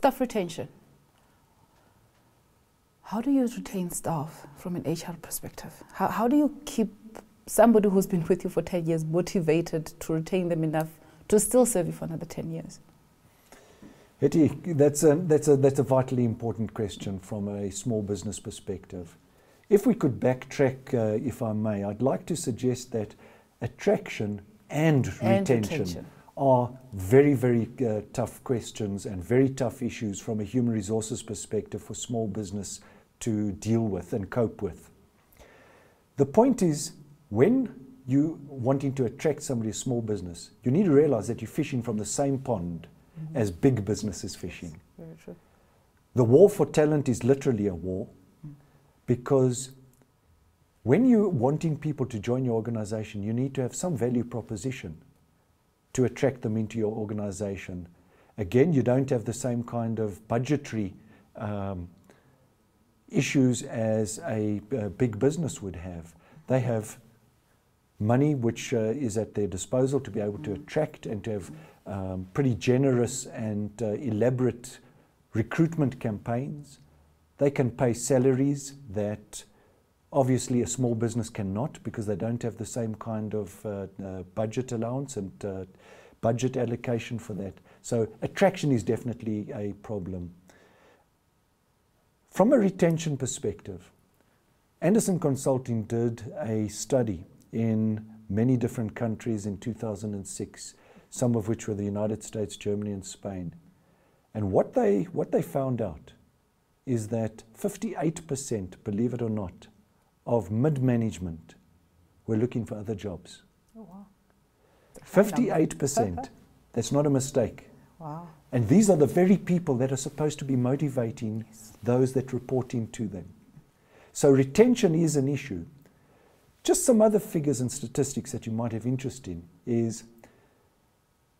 Staff retention. How do you retain staff from an HR perspective? How do you keep somebody who's been with you for 10 years motivated to retain them enough to still serve you for another 10 years? Hetty, that's a vitally important question from a small business perspective. If we could backtrack, if I may, I'd like to suggest that attraction and retention are very, very tough questions and very tough issues from a human resources perspective for small business to deal with and cope with. The point is, when you're wanting to attract somebody, a small business, you need to realize that you're fishing from the same pond as big business is fishing. Very true. The war for talent is literally a war, because when you're wanting people to join your organization, you need to have some value proposition to attract them into your organization. Again, you don't have the same kind of budgetary issues as a big business would have. They have money which is at their disposal to be able to attract and to have pretty generous and elaborate recruitment campaigns. They can pay salaries that obviously a small business cannot, because they don't have the same kind of budget allowance and budget allocation for that. So attraction is definitely a problem. From a retention perspective, Andersen Consulting did a study in many different countries in 2006, some of which were the United States, Germany, and Spain. And what they found out is that 58%, believe it or not, of mid-management were looking for other jobs. Oh, wow. 58%, that's not a mistake. Wow. And these are the very people that are supposed to be motivating those that report into them. So retention is an issue. Just some other figures and statistics that you might have interest in is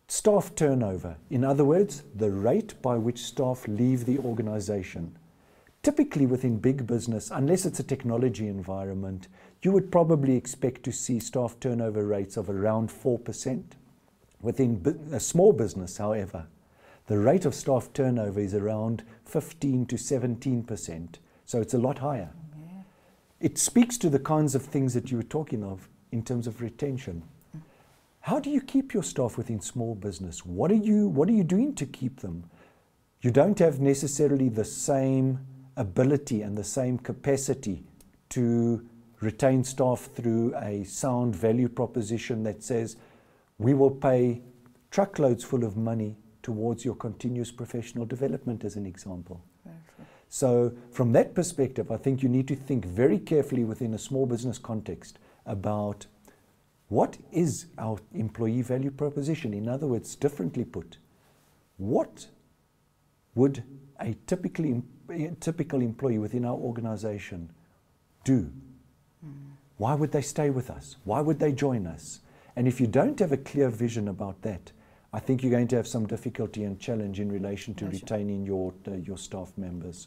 staff turnover. In other words, the rate by which staff leave the organization. Typically within big business, unless it's a technology environment, you would probably expect to see staff turnover rates of around 4%. Within a small business, however, the rate of staff turnover is around 15 to 17%, so it's a lot higher. Yeah. It speaks to the kinds of things that you were talking of in terms of retention. How do you keep your staff within small business? What are you doing to keep them? You don't have necessarily the same ability and the same capacity to retain staff through a sound value proposition that says, we will pay truckloads full of money towards your continuous professional development, as an example. Exactly. So from that perspective, I think you need to think very carefully within a small business context about what is our employee value proposition. In other words, differently put, what would a typical employee within our organization do? Why would they stay with us? Why would they join us? And if you don't have a clear vision about that, I think you're going to have some difficulty and challenge in relation to retaining your staff members.